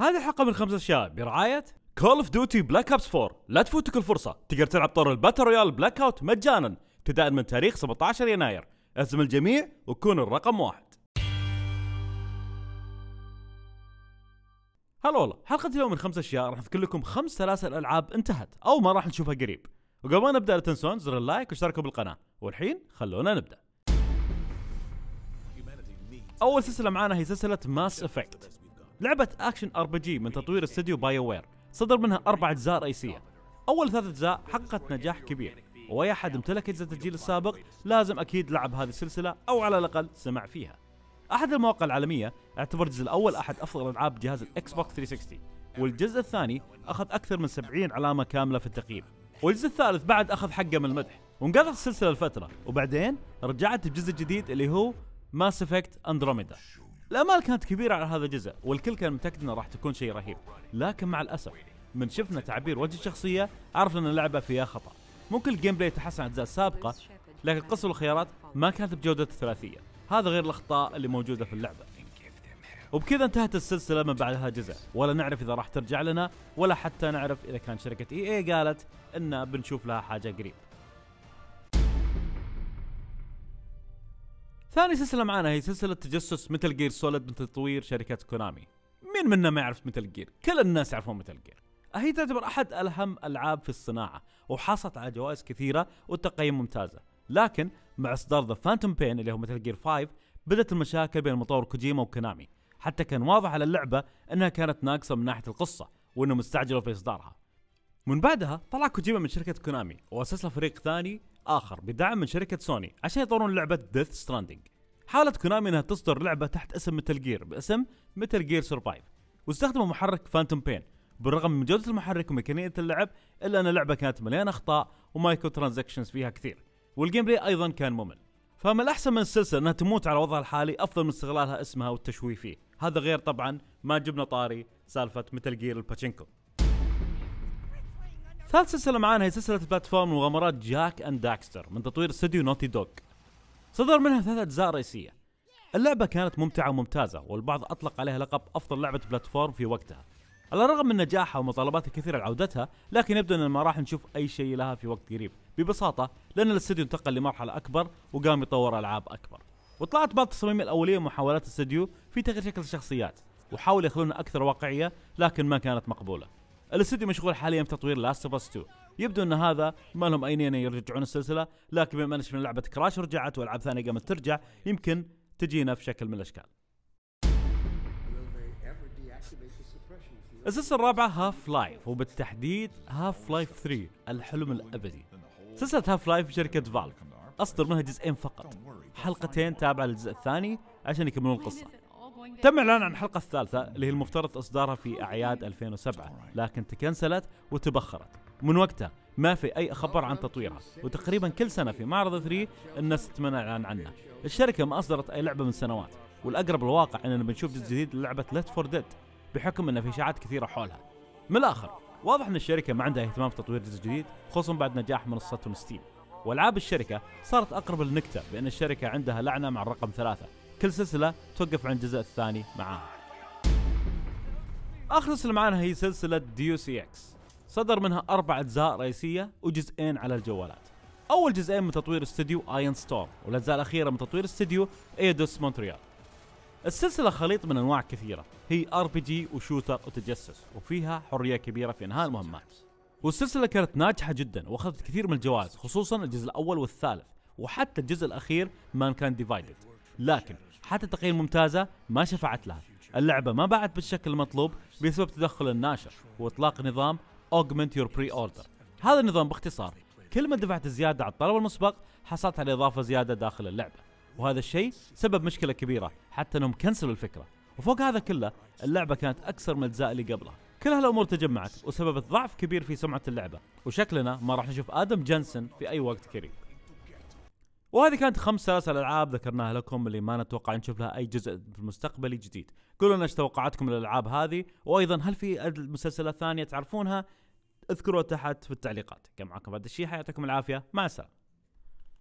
هذه الحلقة من 5 أشياء برعاية Call of Duty Black Ops 4. لا تفوتك الفرصة، تقدر تلعب طور الباتل رويال بلاك اوت مجانا ابتداء من تاريخ 17 يناير. أزم الجميع وكون الرقم 1. هلا والله، حلقة اليوم من 5 أشياء راح نذكر لكم 5 سلاسل ألعاب انتهت أو ما راح نشوفها قريب. وقبل ما نبدأ لا تنسون زر اللايك واشتركوا بالقناة، والحين خلونا نبدأ. أول سلسلة معانا هي سلسلة ماس افكت، لعبة أكشن RPG من تطوير استديو بايووير، صدر منها 4 أجزاء رئيسية. أول 3 أجزاء حققت نجاح كبير، وأي أحد امتلك أجزاء الجيل السابق لازم أكيد لعب هذه السلسلة أو على الأقل سمع فيها. أحد المواقع العالمية اعتبر الجزء الأول أحد أفضل ألعاب جهاز الإكس بوكس 360، والجزء الثاني أخذ أكثر من 70 علامة كاملة في التقييم، والجزء الثالث بعد أخذ حقه من المدح. وانقضت السلسلة لفترة، وبعدين رجعت بجزء جديد اللي هو ماس افكت اندروميدا. الآمال كانت كبيرة على هذا الجزء، والكل كان متأكد أنه راح تكون شيء رهيب، لكن مع الأسف من شفنا تعبير وجه الشخصية عرفنا أن اللعبة فيها خطأ. ممكن الجيم بلاي تحسن عن الأجزاء السابقة، لكن القصة والخيارات ما كانت بجودة الثلاثية، هذا غير الأخطاء اللي موجودة في اللعبة. وبكذا انتهت السلسلة من بعد هذا الجزء، ولا نعرف إذا راح ترجع لنا، ولا حتى نعرف إذا كان شركة EA قالت أن بنشوف لها حاجة قريب. ثاني سلسلة معانا هي سلسلة تجسس ميتل جير سوليد من تطوير شركة كونامي. مين منا ما يعرف ميتل جير؟ كل الناس يعرفون ميتل جير. هي تعتبر أحد أهم ألعاب في الصناعة، وحصلت على جوائز كثيرة وتقييم ممتازة، لكن مع إصدار ذا فانتوم بين اللي هو ميتل جير 5 بدأت المشاكل بين المطور كوجيما وكونامي، حتى كان واضح على اللعبة أنها كانت ناقصة من ناحية القصة وأنهم مستعجلوا في إصدارها. من بعدها طلع كوجيما من شركة كونامي وأسس له فريق ثاني آخر بدعم من شركة سوني عشان يطورون لعبة ديث ستراندينج. حاولت كونامي أنها تصدر لعبة تحت اسم ميتل جير باسم ميتل جير سرفايف، واستخدموا محرك فانتوم بين. بالرغم من جودة المحرك وميكانية اللعب، إلا أن اللعبة كانت مليانة أخطاء ومايكرو ترانزكشنز فيها كثير، والجيم بلاي أيضا كان ممل. فما الأحسن من السلسلة أنها تموت على وضعها الحالي أفضل من استغلالها اسمها والتشويه فيه، هذا غير طبعا ما جبنا طاري سالفة ميتل جير الباتشينكو. ثالث سلسلة معانا هي سلسلة بلاتفورم ومغامرات جاك اند داكستر من تطوير استديو نوتي دوغ، صدر منها 3 أجزاء رئيسية. اللعبة كانت ممتعة وممتازة، والبعض أطلق عليها لقب أفضل لعبة بلاتفورم في وقتها. على الرغم من نجاحها ومطالبات الكثيرة لعودتها، لكن يبدو أننا ما راح نشوف أي شيء لها في وقت قريب، ببساطة لأن الاستديو انتقل لمرحلة أكبر وقام يطور ألعاب أكبر. وطلعت بعض التصاميم الأولية ومحاولات الاستديو في تغيير شكل الشخصيات، وحاولوا يخلونها أكثر واقعية لكن ما كانت مقبولة. الاستديو مشغول حاليا بتطوير لاست اوف اس 2، يبدو ان هذا ما لهم اي نيه يرجعون السلسله، لكن بما ان شفنا لعبه كراش رجعت والعاب ثانيه قامت ترجع، يمكن تجينا في شكل من الاشكال. السلسله الرابعه هاف لايف، وبالتحديد هاف لايف 3 الحلم الابدي. سلسله هاف لايف بشركه فالف، اصدر منها جزئين فقط، حلقتين تابعه للجزء الثاني عشان يكملون القصه. تم إعلان عن الحلقة الثالثة اللي هي المفترض إصدارها في أعياد 2007، لكن تكنسلت وتبخرت. من وقتها ما في أي خبر عن تطويرها، وتقريبا كل سنة في معرض 3 الناس تتمنى الإعلان عنها. الشركة ما أصدرت أي لعبة من سنوات، والأقرب الواقع أننا بنشوف جزء جديد للعبة ليفت فور ديد بحكم أن في إشاعات كثيرة حولها. من الآخر واضح أن الشركة ما عندها اهتمام في تطوير جزء جديد، خصوصا بعد نجاح منصتهم ستيم. وألعاب الشركة صارت أقرب للنكتة بأن الشركة عندها لعنة مع الرقم 3، كل سلسلة توقف عن الجزء الثاني معاها. آخر سلسلة معانا هي سلسلة ديوس إكس، صدر منها 4 أجزاء رئيسية وجزئين على الجوالات. أول جزئين من تطوير استديو آيون ستورم، والأجزاء الأخيرة من تطوير استديو إيدوس مونتريال. السلسلة خليط من أنواع كثيرة، هي RPG وشوتر وتجسس، وفيها حرية كبيرة في إنهاء المهمات. والسلسلة كانت ناجحة جدا وأخذت كثير من الجوائز، خصوصا الجزء الأول والثالث، وحتى الجزء الأخير مان كان ديفايدد، لكن حتى تقييم ممتازة ما شفعت لها. اللعبة ما باعت بالشكل المطلوب بسبب تدخل الناشر واطلاق نظام Augment Your Pre-Order. هذا النظام باختصار كل ما دفعت زيادة على الطلب المسبق حصلت على إضافة زيادة داخل اللعبة، وهذا الشيء سبب مشكلة كبيرة حتى انهم كنسلوا الفكرة. وفوق هذا كله اللعبة كانت أكثر من الأجزاء اللي قبلها، كل هالأمور تجمعت وسببت ضعف كبير في سمعة اللعبة، وشكلنا ما راح نشوف آدم جنسن في أي وقت قريب. وهذه كانت 5 سلاسل العاب ذكرناها لكم اللي ما نتوقع نشوف لها اي جزء في المستقبل الجديد. قولوا لنا ايش توقعاتكم للالعاب هذه، وايضا هل في مسلسلات ثانيه تعرفونها؟ اذكروها تحت في التعليقات. كان معكم فهد الشيحة، يعطيكم العافيه، مع السلامه.